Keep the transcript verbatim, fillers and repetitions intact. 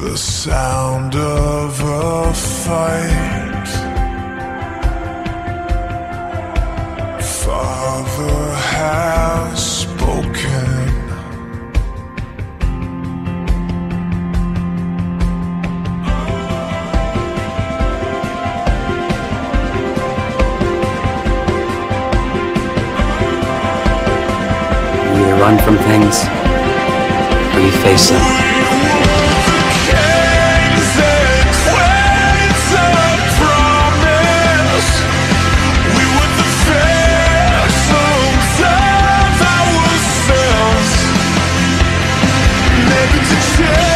The sound of a fight, Father has spoken. When you run from things, or you face them, yeah.